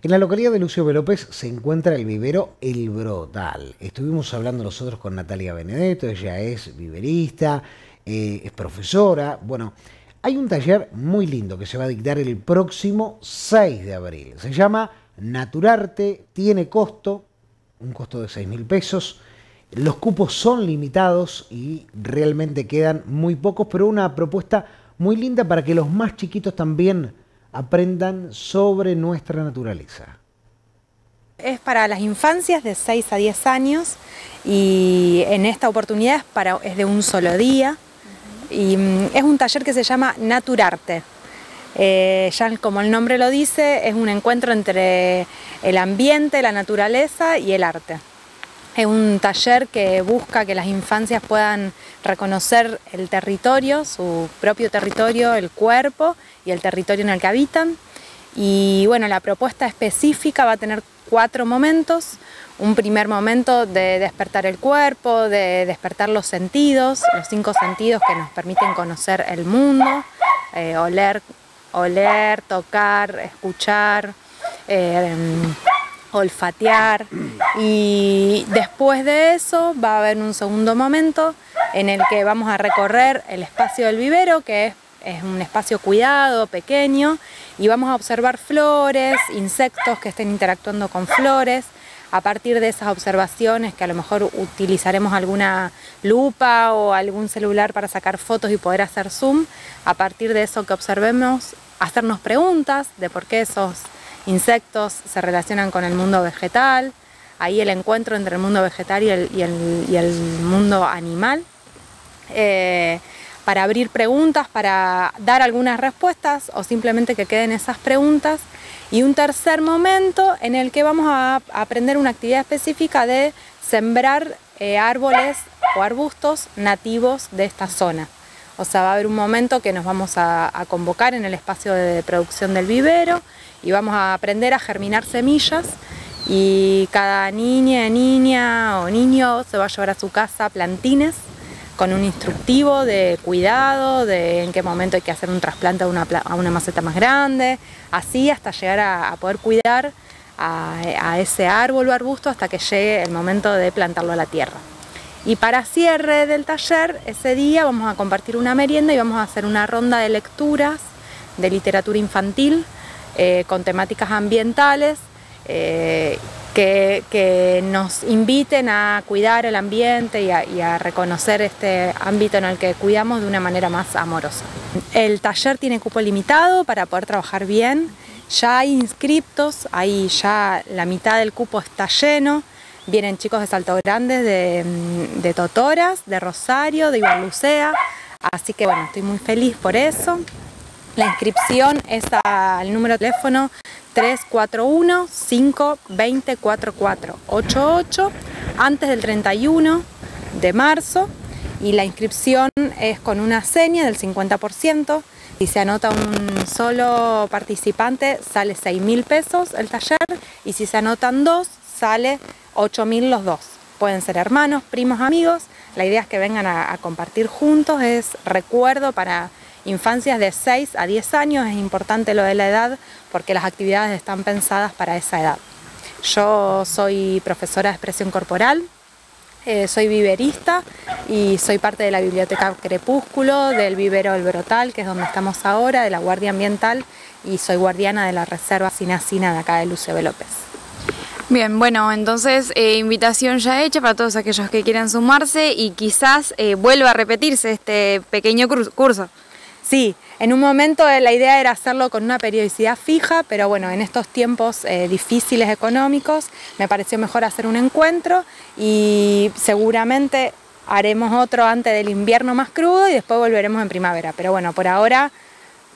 En la localidad de Lucio V. López se encuentra el vivero El Brotal. Estuvimos hablando nosotros con Natalia Benedetto, ella es viverista, es profesora. Bueno, hay un taller muy lindo que se va a dictar el próximo 6 de abril. Se llama Naturarte, tiene costo, un costo de 6.000 pesos. Los cupos son limitados y realmente quedan muy pocos, pero una propuesta muy linda para que los más chiquitos también aprendan sobre nuestra naturaleza. Es para las infancias de 6 a 10 años y en esta oportunidad es de un solo día. Y es un taller que se llama Naturarte. Ya como el nombre lo dice, es un encuentro entre el ambiente, la naturaleza y el arte. Es un taller que busca que las infancias puedan reconocer el territorio, su propio territorio, el cuerpo y el territorio en el que habitan. Y bueno, la propuesta específica va a tener 4 momentos. Un primer momento de despertar el cuerpo, de despertar los sentidos, los 5 sentidos que nos permiten conocer el mundo, oler, tocar, escuchar, olfatear. Y después de eso va a haber un segundo momento en el que vamos a recorrer el espacio del vivero, que es un espacio cuidado, pequeño, y vamos a observar flores, insectos que estén interactuando con flores. A partir de esas observaciones, que a lo mejor utilizaremos alguna lupa o algún celular para sacar fotos y poder hacer zoom, a partir de eso que observemos, hacernos preguntas de por qué esos insectos se relacionan con el mundo vegetal. Ahí el encuentro entre el mundo vegetal y el mundo animal, para abrir preguntas, para dar algunas respuestas o simplemente que queden esas preguntas. Y un tercer momento en el que vamos a aprender una actividad específica de sembrar árboles o arbustos nativos de esta zona. O sea, va a haber un momento que nos vamos a convocar en el espacio de producción del vivero y vamos a aprender a germinar semillas, y cada niña o niño se va a llevar a su casa plantines con un instructivo de cuidado, de en qué momento hay que hacer un trasplante a una maceta más grande, así hasta llegar a poder cuidar a ese árbol o arbusto hasta que llegue el momento de plantarlo a la tierra. Y para cierre del taller, ese día vamos a compartir una merienda y vamos a hacer una ronda de lecturas de literatura infantil con temáticas ambientales que nos inviten a cuidar el ambiente y a reconocer este ámbito en el que cuidamos de una manera más amorosa. El taller tiene cupo limitado para poder trabajar bien. Ya hay inscriptos, ahí ya la mitad del cupo está lleno. Vienen chicos de Salto Grande, de Totoras, de Rosario, de Ibarlucea. Así que bueno, estoy muy feliz por eso. La inscripción es al número de teléfono 341-520-4488 antes del 31 de marzo. Y la inscripción es con una seña del 50%. Si se anota un solo participante sale 6.000 pesos el taller, y si se anotan 2 sale 8.000 los 2. Pueden ser hermanos, primos, amigos. La idea es que vengan a compartir juntos. Es recuerdo para infancias de 6 a 10 años. Es importante lo de la edad porque las actividades están pensadas para esa edad. Yo soy profesora de expresión corporal, soy viverista y soy parte de la biblioteca Crepúsculo, del vivero El Brotal, que es donde estamos ahora, de la Guardia Ambiental, y soy guardiana de la Reserva Sinacina de acá de Lucio V. López. Bien, bueno, entonces invitación ya hecha para todos aquellos que quieran sumarse, y quizás vuelva a repetirse este pequeño curso. Sí, en un momento la idea era hacerlo con una periodicidad fija, pero bueno, en estos tiempos difíciles económicos me pareció mejor hacer un encuentro, y seguramente haremos otro antes del invierno más crudo y después volveremos en primavera. Pero bueno, por ahora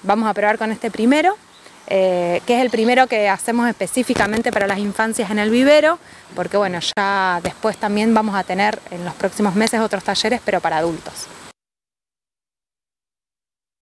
vamos a probar con este primero, que es el primero que hacemos específicamente para las infancias en el vivero, porque bueno, ya después también vamos a tener en los próximos meses otros talleres, pero para adultos.